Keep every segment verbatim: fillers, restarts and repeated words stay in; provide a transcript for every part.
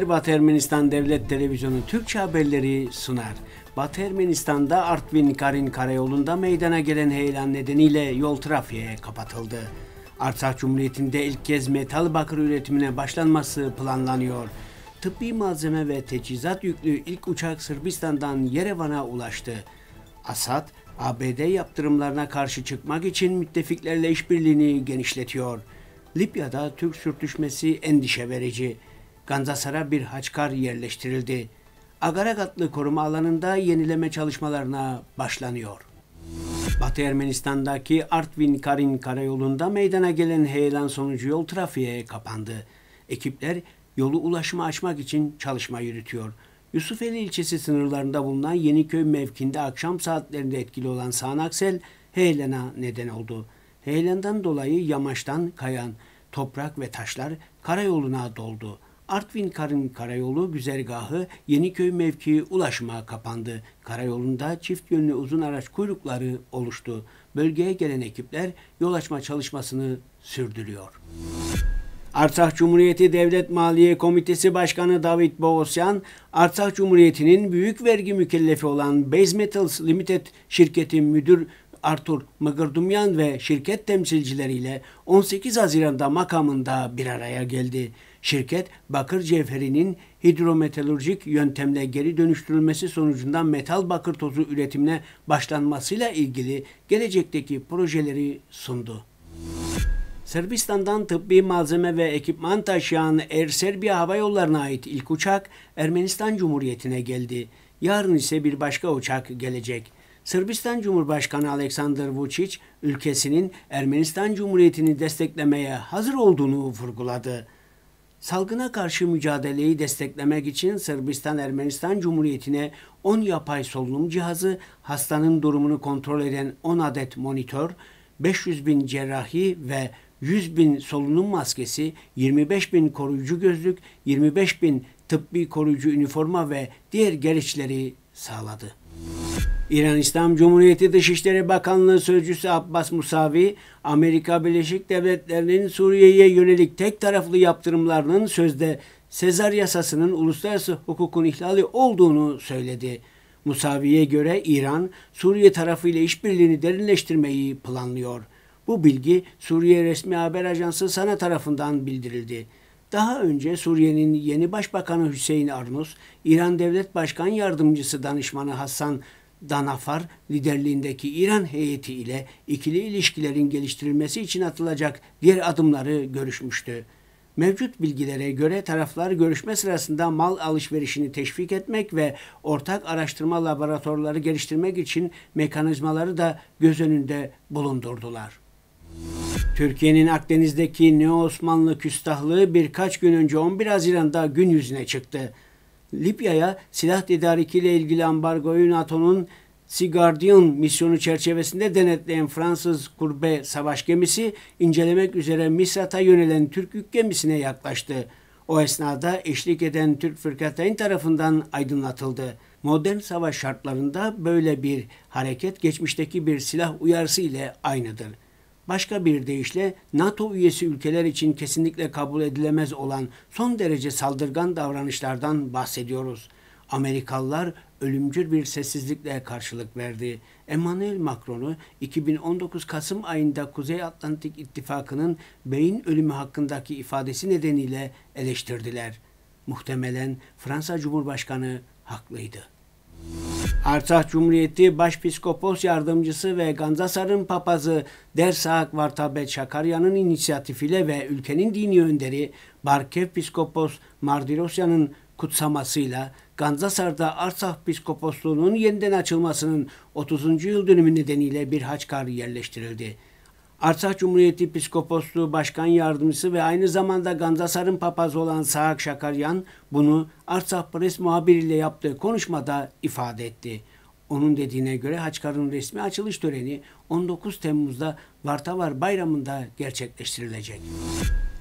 Günler Batı Ermenistan Devlet Televizyonu Türkçe haberleri sunar. Batı Ermenistan'da Artvin Karin Karayolu'nda meydana gelen heyelan nedeniyle yol trafiğe kapatıldı. Artsakh Cumhuriyeti'nde ilk kez metal bakır üretimine başlanması planlanıyor. Tıbbi malzeme ve teçhizat yüklü ilk uçak Sırbistan'dan Yerevan'a ulaştı. Asad, A B D yaptırımlarına karşı çıkmak için müttefiklerle işbirliğini genişletiyor. Libya'da Türk sürtüşmesi endişe verici. Gandzasar'a bir haçkar yerleştirildi. Agarak adlı koruma alanında yenileme çalışmalarına başlanıyor. Batı Ermenistan'daki Artvin Karin Karayolu'nda meydana gelen heyelan sonucu yol trafiğe kapandı. Ekipler yolu ulaşıma açmak için çalışma yürütüyor. Yusufeli ilçesi sınırlarında bulunan Yeniköy mevkinde akşam saatlerinde etkili olan sağanak sel heyelana neden oldu. Heyelandan dolayı yamaçtan kayan toprak ve taşlar karayoluna doldu. Artvin Karin Karayolu güzergahı Yeniköy mevkii ulaşıma kapandı. Karayolunda çift yönlü uzun araç kuyrukları oluştu. Bölgeye gelen ekipler yol açma çalışmasını sürdürüyor. Artsakh Cumhuriyeti Devlet Maliye Komitesi Başkanı David Boğosyan, Artsakh Cumhuriyeti'nin büyük vergi mükellefi olan Base Metals Limited şirketi müdür Arthur Mığırdumyan ve şirket temsilcileriyle on sekiz Haziran'da makamında bir araya geldi. Şirket, bakır cevherinin hidrometalurjik yöntemle geri dönüştürülmesi sonucundan metal bakır tozu üretimine başlanmasıyla ilgili gelecekteki projeleri sundu. Sırbistan'dan tıbbi malzeme ve ekipman taşıyan Air Serbia hava yollarına ait ilk uçak Ermenistan Cumhuriyeti'ne geldi. Yarın ise bir başka uçak gelecek. Sırbistan Cumhurbaşkanı Aleksandar Vučić, ülkesinin Ermenistan Cumhuriyeti'ni desteklemeye hazır olduğunu vurguladı. Salgına karşı mücadeleyi desteklemek için Sırbistan-Ermenistan Cumhuriyeti'ne on yapay solunum cihazı, hastanın durumunu kontrol eden on adet monitör, beş yüz bin cerrahi ve yüz bin solunum maskesi, yirmi beş bin koruyucu gözlük, yirmi beş bin tıbbi koruyucu üniforma ve diğer gereçleri sağladı. İran İslam Cumhuriyeti Dışişleri Bakanlığı Sözcüsü Abbas Musavi, Amerika Birleşik Devletleri'nin Suriye'ye yönelik tek taraflı yaptırımlarının sözde Sezar yasasının uluslararası hukukun ihlali olduğunu söyledi. Musavi'ye göre İran, Suriye tarafıyla işbirliğini derinleştirmeyi planlıyor. Bu bilgi Suriye resmi haber ajansı Sana tarafından bildirildi. Daha önce Suriye'nin yeni başbakanı Hüseyin Arnus, İran Devlet Başkan Yardımcısı Danışmanı Hassan Danafar liderliğindeki İran heyeti ile ikili ilişkilerin geliştirilmesi için atılacak diğer adımları görüşmüştü. Mevcut bilgilere göre taraflar görüşme sırasında mal alışverişini teşvik etmek ve ortak araştırma laboratuvarları geliştirmek için mekanizmaları da göz önünde bulundurdular. Türkiye'nin Akdeniz'deki Neo-Osmanlı küstahlığı birkaç gün önce on bir Haziran'da gün yüzüne çıktı. Libya'ya silah tedarikiyle ilgili ambargoyu NATO'nun Sea Guardian misyonu çerçevesinde denetleyen Fransız Courbet savaş gemisi incelemek üzere Misrat'a yönelen Türk yük gemisine yaklaştı. O esnada eşlik eden Türk fırkateyn tarafından aydınlatıldı. Modern savaş şartlarında böyle bir hareket geçmişteki bir silah uyarısı ile aynıdır. Başka bir deyişle NATO üyesi ülkeler için kesinlikle kabul edilemez olan son derece saldırgan davranışlardan bahsediyoruz. Amerikalılar ölümcül bir sessizlikle karşılık verdi. Emmanuel Macron'u iki bin on dokuz Kasım ayında Kuzey Atlantik İttifakı'nın beyin ölümü hakkındaki ifadesi nedeniyle eleştirdiler. Muhtemelen Fransa Cumhurbaşkanı haklıydı. Artsakh Cumhuriyeti Başpiskopos Yardımcısı ve Gandzasar'ın papazı Der Sahak Vartabed Shakaryan'ın inisiyatifiyle ve ülkenin dini önderi Barkev Piskopos Mardirosyan'ın kutsamasıyla Gandzasar'da Artsakh Piskoposluğu'nun yeniden açılmasının otuzuncu yıl dönümü nedeniyle bir haçkar yerleştirildi. Artsakh Cumhuriyeti Piskoposluğu Başkan Yardımcısı ve aynı zamanda Gandzasar'ın papazı olan Sahak Shakaryan bunu Artsakh-Press muhabiriyle yaptığı konuşmada ifade etti. Onun dediğine göre haçkarın resmi açılış töreni on dokuz Temmuz'da Vartavar Bayramı'nda gerçekleştirilecek.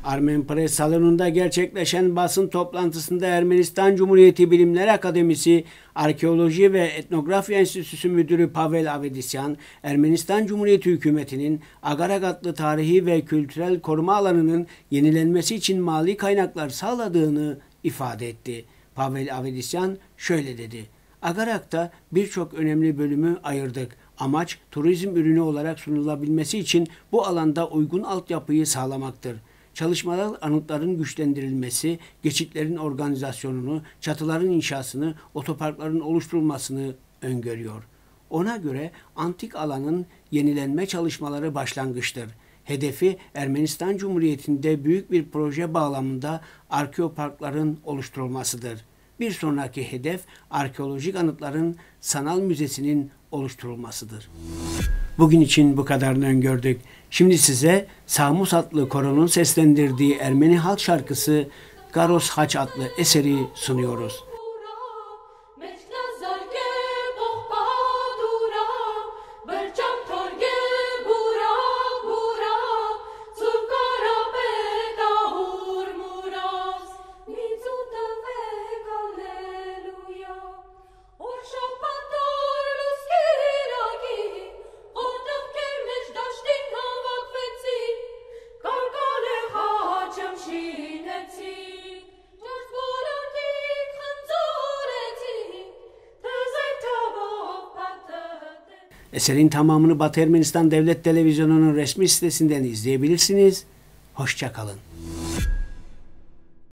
Armenpress salonunda gerçekleşen basın toplantısında Ermenistan Cumhuriyeti Bilimler Akademisi Arkeoloji ve Etnografya Enstitüsü Müdürü Pavel Avedisyan, Ermenistan Cumhuriyeti Hükümeti'nin Agarak adlı tarihi ve kültürel koruma alanının yenilenmesi için mali kaynaklar sağladığını ifade etti. Pavel Avedisyan şöyle dedi: Agarak'ta birçok önemli bölümü ayırdık. Amaç turizm ürünü olarak sunulabilmesi için bu alanda uygun altyapıyı sağlamaktır. Çalışmalar anıtların güçlendirilmesi, geçitlerin organizasyonunu, çatıların inşasını, otoparkların oluşturulmasını öngörüyor. Ona göre antik alanın yenilenme çalışmaları başlangıçtır. Hedefi Ermenistan Cumhuriyeti'nde büyük bir proje bağlamında arkeoparkların oluşturulmasıdır. Bir sonraki hedef arkeolojik anıtların sanal müzesinin oluşturulmasıdır. Bugün için bu kadarını öngördük. Şimdi size Samus adlı koronun seslendirdiği Ermeni halk şarkısı Garos Haç adlı eseri sunuyoruz. Eserin tamamını Batı Ermenistan Devlet Televizyonu'nun resmi sitesinden izleyebilirsiniz. Hoşça kalın.